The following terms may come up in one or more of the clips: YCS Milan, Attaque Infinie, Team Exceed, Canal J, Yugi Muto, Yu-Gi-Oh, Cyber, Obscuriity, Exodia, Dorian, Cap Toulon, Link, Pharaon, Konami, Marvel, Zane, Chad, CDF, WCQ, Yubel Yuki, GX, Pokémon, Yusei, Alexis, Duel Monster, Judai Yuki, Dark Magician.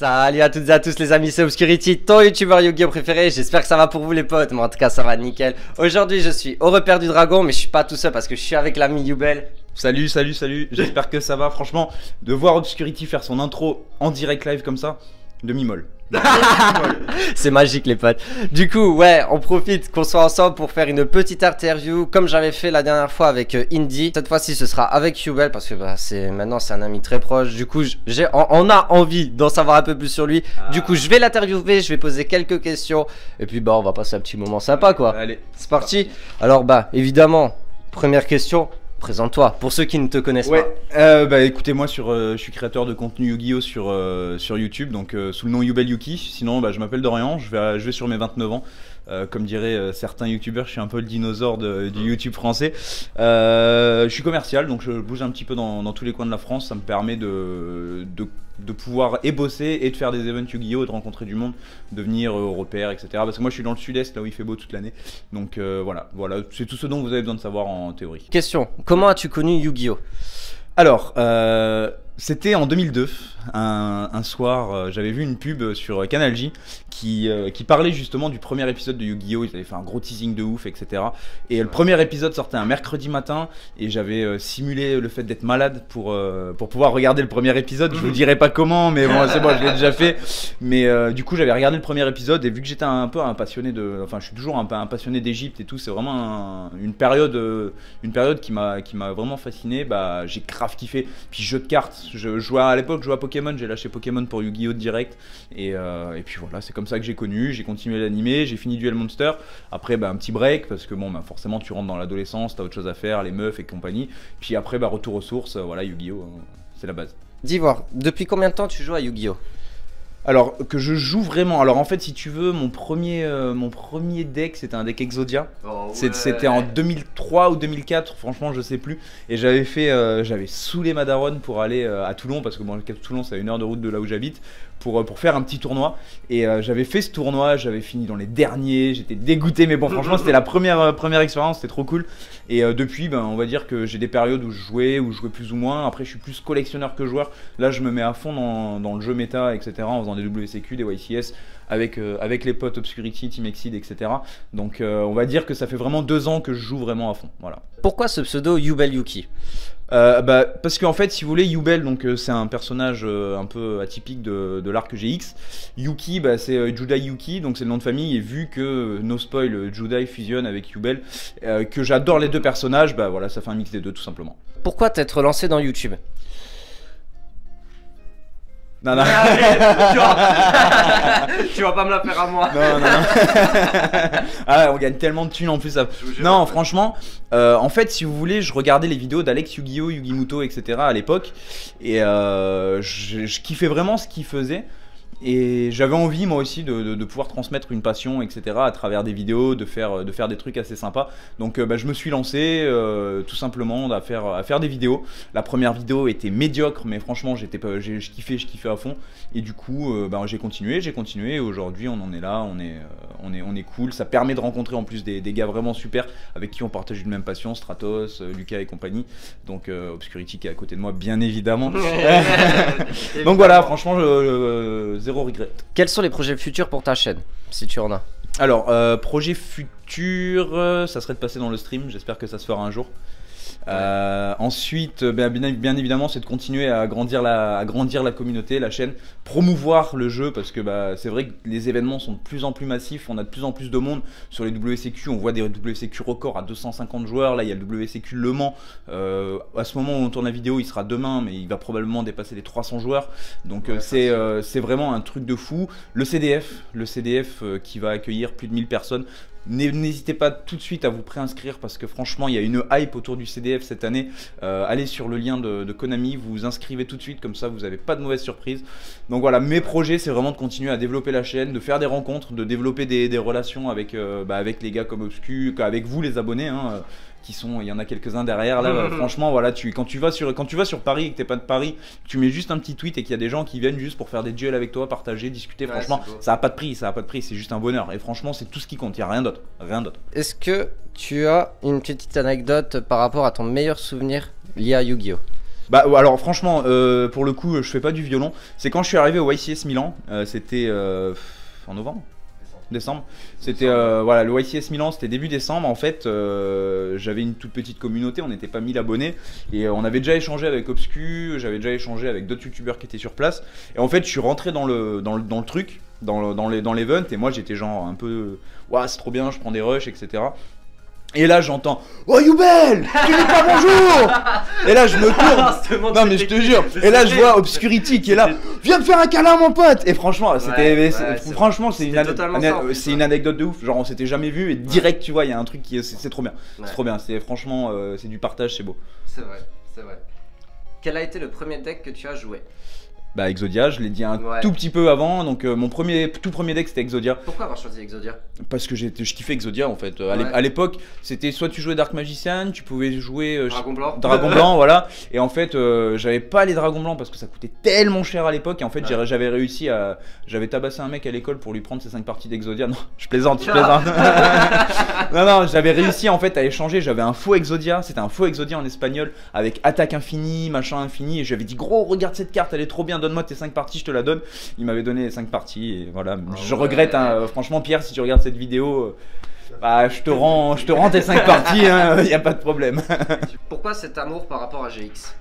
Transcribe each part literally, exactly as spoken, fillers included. Salut à toutes et à tous les amis, c'est Obscuriity, ton youtubeur Yu-Gi-Oh préféré. J'espère que ça va pour vous les potes, mais en tout cas ça va nickel. Aujourd'hui je suis au repère du dragon, mais je suis pas tout seul parce que je suis avec l'ami Yubel. Salut, salut, salut, j'espère que ça va. Franchement, de voir Obscuriity faire son intro en direct live comme ça, demi-molle. C'est magique les potes. Du coup ouais, on profite qu'on soit ensemble pour faire une petite interview comme j'avais fait la dernière fois avec euh, Indy. Cette fois-ci ce sera avec Yubel parce que bah, c'est maintenant c'est un ami très proche. Du coup on, on a envie d'en savoir un peu plus sur lui. ah. Du coup je vais l'interviewer, je vais poser quelques questions et puis bah on va passer un petit moment sympa quoi. Allez, c'est parti. Alors bah évidemment, première question, présente-toi pour ceux qui ne te connaissent ouais. pas. Euh, bah écoutez-moi, sur, euh, je suis créateur de contenu Yu-Gi-Oh sur, euh, sur YouTube, donc euh, sous le nom Yubel Yuki. Sinon, bah, je m'appelle Dorian, je vais, je vais sur mes vingt-neuf ans. Euh, comme diraient euh, certains youtubeurs, je suis un peu le dinosaure de, du YouTube français. Euh, je suis commercial, donc je bouge un petit peu dans, dans tous les coins de la France. Ça me permet de, de, de pouvoir et bosser et de faire des events Yu-Gi-Oh, de rencontrer du monde, de venir euh, au repère, et cetera. Parce que moi je suis dans le sud-est, là où il fait beau toute l'année. Donc euh, voilà, voilà, c'est tout ce dont vous avez besoin de savoir en théorie. Question, comment as-tu connu Yu-Gi-Oh? Alors, euh, c'était en deux mille deux, un, un soir, euh, j'avais vu une pub sur Canal J qui, euh, qui parlait justement du premier épisode de Yu-Gi-Oh! Ils avaient fait un gros teasing de ouf, et cetera. Et euh, le premier épisode sortait un mercredi matin et j'avais euh, simulé le fait d'être malade pour, euh, pour pouvoir regarder le premier épisode. Je vous dirai pas comment, mais bon, c'est bon, je l'ai déjà fait. Mais euh, du coup, j'avais regardé le premier épisode et vu que j'étais un, un peu un passionné de... Enfin, je suis toujours un peu un passionné d'Égypte et tout, c'est vraiment un, une, période, euh, une période qui m'a vraiment fasciné. Bah, j'ai craqué, kiffé. Puis jeu de cartes, je jouais à l'époque, je jouais à Pokémon, j'ai lâché Pokémon pour Yu-Gi-Oh direct et, euh, et puis voilà, c'est comme ça que j'ai connu, j'ai continué l'animé, j'ai fini Duel Monster, après bah, un petit break parce que bon bah, forcément tu rentres dans l'adolescence, t'as autre chose à faire, les meufs et compagnie, puis après bah, retour aux sources, euh, voilà Yu-Gi-Oh hein, c'est la base. D'Ivoire, depuis combien de temps tu joues à Yu-Gi-Oh? Alors que je joue vraiment, alors en fait si tu veux, mon premier, euh, mon premier deck c'était un deck Exodia, oh ouais. C'était en deux mille trois ou deux mille quatre, franchement je sais plus, et j'avais fait, euh, j'avais saoulé ma daronne pour aller euh, à Toulon, parce que bon, Cap Toulon c'est à une heure de route de là où j'habite, pour, euh, pour faire un petit tournoi, et euh, j'avais fait ce tournoi, j'avais fini dans les derniers, j'étais dégoûté, mais bon franchement c'était la première, euh, première expérience, c'était trop cool, et euh, depuis ben, on va dire que j'ai des périodes où je jouais, où je jouais plus ou moins, après je suis plus collectionneur que joueur, là je me mets à fond dans, dans le jeu méta, et cetera, en faisant des W C Q, des Y C S, avec, euh, avec les potes Obscurity, Team Exceed, et cetera. Donc euh, on va dire que ça fait vraiment deux ans que je joue vraiment à fond. Voilà. Pourquoi ce pseudo Yubel Yuki? Euh, bah, parce qu'en fait, si vous voulez, Yubel, donc euh, c'est un personnage euh, un peu atypique de, de l'arc G X. Yuki, bah, c'est euh, Judai Yuki, donc c'est le nom de famille. Et vu que euh, no spoil, Judai fusionne avec Yubel, euh, que j'adore les deux personnages, bah voilà, ça fait un mix des deux tout simplement. Pourquoi t'être lancé dans YouTube? Non, non. Tu vas pas me la faire à moi. Non, non, non. Ah, on gagne tellement de thunes en plus. Ça... Non, franchement, euh, en fait, si vous voulez, je regardais les vidéos d'Alex, Yu-Gi-Oh, Yugi Muto, et cetera à l'époque. Et euh, je, je kiffais vraiment ce qu'il faisait. Et j'avais envie moi aussi de, de, de pouvoir transmettre une passion, et cetera à travers des vidéos, de faire, de faire des trucs assez sympas. Donc euh, bah, je me suis lancé euh, tout simplement à faire, à faire des vidéos. La première vidéo était médiocre, mais franchement j'étais pas, je kiffais, je kiffais à fond. Et du coup euh, bah, j'ai continué, j'ai continué. Aujourd'hui on en est là, on est, euh, on est, on est cool. Ça permet de rencontrer en plus des, des gars vraiment super avec qui on partage une même passion, Stratos, euh, Lucas et compagnie. Donc euh, Obscurity qui est à côté de moi, bien évidemment. Donc voilà, franchement je... je zéro regret. Quels sont les projets futurs pour ta chaîne, si tu en as? Alors, euh, projet futur, euh, ça serait de passer dans le stream, j'espère que ça se fera un jour. Euh, ensuite, bien, bien évidemment, c'est de continuer à agrandir la, à grandir la communauté, la chaîne, promouvoir le jeu parce que bah, c'est vrai que les événements sont de plus en plus massifs, on a de plus en plus de monde sur les W C Q, on voit des W C Q records à deux cent cinquante joueurs, là il y a le W C Q Le Mans, euh, à ce moment où on tourne la vidéo, il sera demain, mais il va probablement dépasser les trois cents joueurs, donc ouais, euh, c'est euh, vraiment un truc de fou. Le C D F, le C D F euh, qui va accueillir plus de mille personnes. N'hésitez pas tout de suite à vous préinscrire parce que franchement il y a une hype autour du C D F cette année. Euh, allez sur le lien de, de Konami, vous vous inscrivez tout de suite, comme ça vous n'avez pas de mauvaise surprise. Donc voilà, mes projets c'est vraiment de continuer à développer la chaîne, de faire des rencontres, de développer des, des relations avec, euh, bah, avec les gars comme Obscu, avec vous les abonnés hein, euh, qui sont, il y en a quelques-uns derrière là. Mmh. Franchement voilà, tu, quand, tu vas sur, quand tu vas sur Paris et que t'es pas de Paris, tu mets juste un petit tweet et qu'il y a des gens qui viennent juste pour faire des duels avec toi, partager, discuter, ouais, franchement ça a pas de prix, ça a pas de prix, c'est juste un bonheur et franchement c'est tout ce qui compte, il n'y a rien d'autre. Rien d'autre. Est-ce que tu as une petite anecdote par rapport à ton meilleur souvenir lié à Yu-Gi-Oh? Bah alors franchement, euh, pour le coup, je fais pas du violon. C'est quand je suis arrivé au Y C S Milan, euh, c'était euh, en novembre, décembre. C'était euh, voilà, le Y C S Milan, c'était début décembre. En fait, euh, j'avais une toute petite communauté, on n'était pas mille abonnés et on avait déjà échangé avec Obscu, j'avais déjà échangé avec d'autres youtubeurs qui étaient sur place. Et en fait, je suis rentré dans le dans le, dans le truc, dans le, dans les dans l'event et moi j'étais genre un peu waouh, ouais, c'est trop bien, je prends des rushs, et cetera. Et là j'entends oh Yubel, tu dis pas bonjour. Et là je me tourne, non mais je te jure, et là je vois Obscuriity qui est là, viens me faire un câlin mon pote. Et franchement c'était, ouais, ouais, franchement c'est une, c'est une anecdote de ouf, genre on s'était jamais vu et direct tu vois il y a un truc qui, c'est trop bien, ouais. C'est trop bien, c'est franchement euh, c'est du partage, c'est beau. C'est vrai, c'est vrai. Quel a été le premier deck que tu as joué? Bah Exodia, je l'ai dit un ouais. tout petit peu avant, donc euh, mon premier, tout premier deck c'était Exodia. Pourquoi avoir choisi Exodia? Parce que je kiffais Exodia en fait, euh, ouais. à l'époque c'était soit tu jouais Dark Magician, tu pouvais jouer euh, Dragon Blanc, Dragon Blanc voilà, et en fait euh, j'avais pas les Dragons Blancs parce que ça coûtait tellement cher à l'époque, et en fait ouais. j'avais réussi à, j'avais tabassé un mec à l'école pour lui prendre ses cinq parties d'Exodia, non je plaisante, je plaisante, non non j'avais réussi en fait à échanger, j'avais un faux Exodia, c'était un faux Exodia en espagnol avec Attaque Infinie, machin Infini, et j'avais dit gros regarde cette carte elle est trop bien, donne-moi tes cinq parties, je te la donne. Il m'avait donné les cinq parties et voilà. Oh je ouais. regrette, hein, franchement, Pierre, si tu regardes cette vidéo, bah, je te rends, je te rends tes cinq parties, il hein, n'y a pas de problème. Pourquoi cet amour par rapport à G X?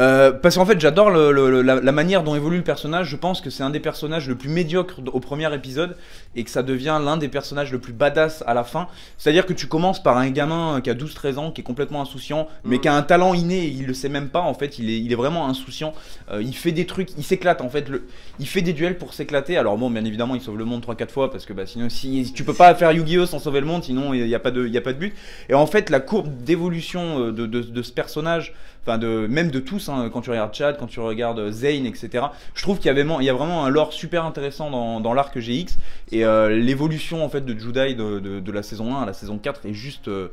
Euh, parce qu'en fait j'adore le, le, la, la manière dont évolue le personnage, je pense que c'est un des personnages le plus médiocre au premier épisode et que ça devient l'un des personnages le plus badass à la fin, c'est à dire que tu commences par un gamin qui a douze treize ans, qui est complètement insouciant mais mmh. qui a un talent inné et il le sait même pas en fait, il est, il est vraiment insouciant, euh, il fait des trucs, il s'éclate en fait, le, il fait des duels pour s'éclater, alors bon bien évidemment il sauve le monde trois quatre fois parce que bah, sinon si, tu peux pas faire Yu-Gi-Oh sans sauver le monde, sinon il n'y a, a pas de but, et en fait la courbe d'évolution de, de, de, de ce personnage, enfin de, même de tous, hein, quand tu regardes Chad, quand tu regardes Zane, et cetera. Je trouve qu'il y, y a vraiment un lore super intéressant dans, dans l'arc G X et euh, l'évolution en fait de Judai de, de, de la saison un à la saison quatre est juste euh,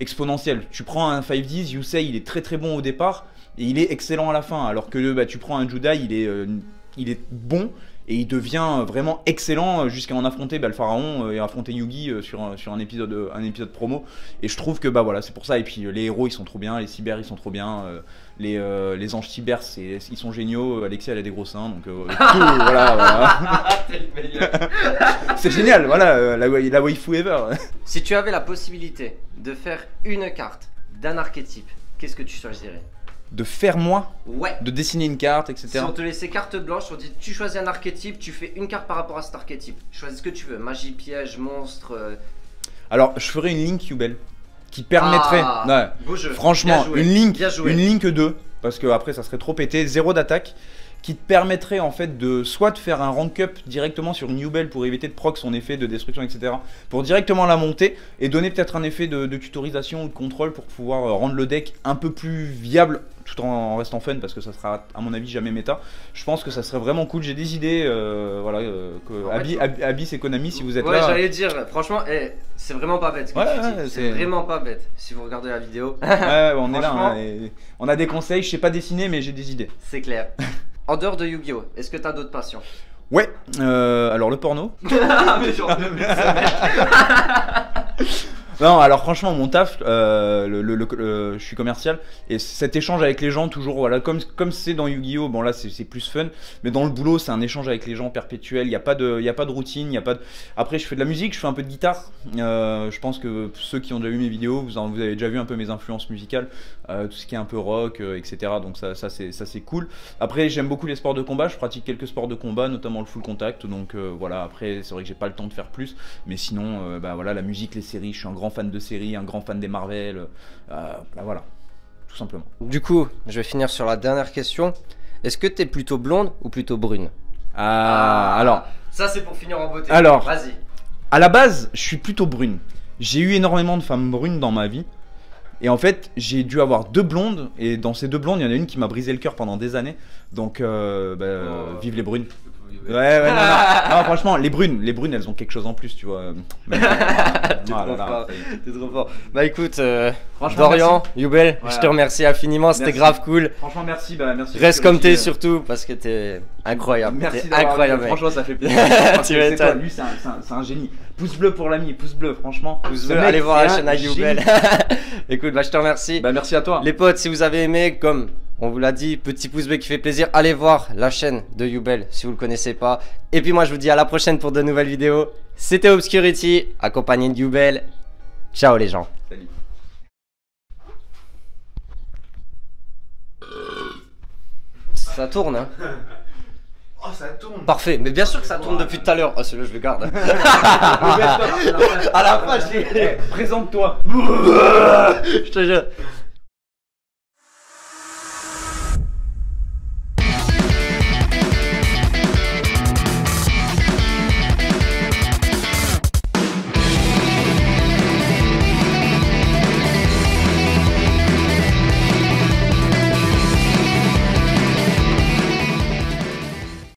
exponentielle. Tu prends un cinq dix, Yusei il est très très bon au départ et il est excellent à la fin, alors que bah, tu prends un Judai, il est, euh, il est bon et il devient vraiment excellent jusqu'à en affronter bah, le Pharaon et affronter Yugi sur, un, sur un, épisode, un épisode promo, et je trouve que bah voilà c'est pour ça, et puis les héros ils sont trop bien, les cyber ils sont trop bien, euh, les, euh, les anges cyber ils sont géniaux, Alexis elle a des gros seins donc euh, tout, voilà, voilà. C'est génial, voilà euh, la, la waifu ever. Si tu avais la possibilité de faire une carte d'un archétype, qu'est-ce que tu choisirais? De faire moi, ouais. de dessiner une carte, et cetera. Si on te laissait carte blanche, on dit tu choisis un archétype, tu fais une carte par rapport à cet archétype. Choisis ce que tu veux, magie, piège, monstre. Euh... Alors je ferais une Link Yubel qui permettrait, ah, ouais. beau jeu. Franchement, une Link, une Link deux, parce que après ça serait trop pété, zéro d'attaque, qui te permettrait en fait de soit de faire un rank-up directement sur une Yubel pour éviter de proc son effet de destruction, et cetera. Pour directement la monter et donner peut-être un effet de, de tutorisation ou de contrôle pour pouvoir rendre le deck un peu plus viable tout en restant fun, parce que ça sera à mon avis jamais méta. Je pense que ça serait vraiment cool, j'ai des idées, euh, voilà, euh, que Abi, Abi, Abi c'est Konami si vous êtes ouais, là. Ouais j'allais dire, franchement eh, c'est vraiment pas bête ce que ouais, tu ouais, dis, c'est vraiment pas bête si vous regardez la vidéo. Ouais on est là, hein, et on a des conseils, je sais pas dessiner mais j'ai des idées. C'est clair. En dehors de Yu-Gi-Oh, est-ce que t'as d'autres passions? Ouais, euh, alors le porno. Mais genre, mais ça, mais... Non, alors franchement, mon taf, euh, le, le, le, le, je suis commercial et cet échange avec les gens, toujours, voilà, comme comme c'est dans Yu-Gi-Oh, bon là c'est plus fun, mais dans le boulot c'est un échange avec les gens perpétuel. Il n'y a pas de, il y a pas de routine, il y a pas de. Après, je fais de la musique, je fais un peu de guitare. Euh, je pense que ceux qui ont déjà vu mes vidéos, vous, en, vous avez déjà vu un peu mes influences musicales, euh, tout ce qui est un peu rock, euh, et cetera. Donc ça, ça c'est, ça c'est cool. Après, j'aime beaucoup les sports de combat. Je pratique quelques sports de combat, notamment le full contact. Donc euh, voilà. Après, c'est vrai que j'ai pas le temps de faire plus, mais sinon, euh, bah voilà, la musique, les séries, je suis un grand grand fan de séries, un grand fan des Marvel, euh, bah voilà, tout simplement. Du coup, je vais finir sur la dernière question. Est-ce que t'es plutôt blonde ou plutôt brune? Ah, ah, alors... Ça, c'est pour finir en beauté. Alors, vas-y. À la base, je suis plutôt brune. J'ai eu énormément de femmes brunes dans ma vie. Et en fait, j'ai dû avoir deux blondes. Et dans ces deux blondes, il y en a une qui m'a brisé le cœur pendant des années. Donc, euh, bah, oh, vive les brunes. Ouais, ouais, non, non. Non, franchement, les brunes, les brunes, elles ont quelque chose en plus, tu vois. T'es trop fort, t'es trop fort. Bah écoute, euh, Dorian, Yubel, voilà. Je te remercie infiniment, c'était grave cool. Franchement, merci, bah merci. Reste comme t'es surtout, parce que t'es incroyable. Merci, es incroyable. Franchement, ça fait plaisir. Tu m'étonnes. Toi, lui, c'est un, un, un génie. Pouce bleu pour l'ami, pouce bleu, franchement. Pouce bleu, allez voir la chaîne à Yubel. Écoute, bah je te remercie. Bah merci à toi. Les potes, si vous avez aimé, comme on vous l'a dit, petit pouce bleu qui fait plaisir, allez voir la chaîne de Yubel si vous le connaissez pas. Et puis moi je vous dis à la prochaine pour de nouvelles vidéos. C'était Obscuriity, accompagné de Yubel. Ciao les gens. Salut. Ça tourne hein. Oh ça tourne. Parfait, mais bien sûr que ça tourne depuis tout à l'heure. Ah celui-là je le garde. À la fin je dis, présente-toi. Je te jure.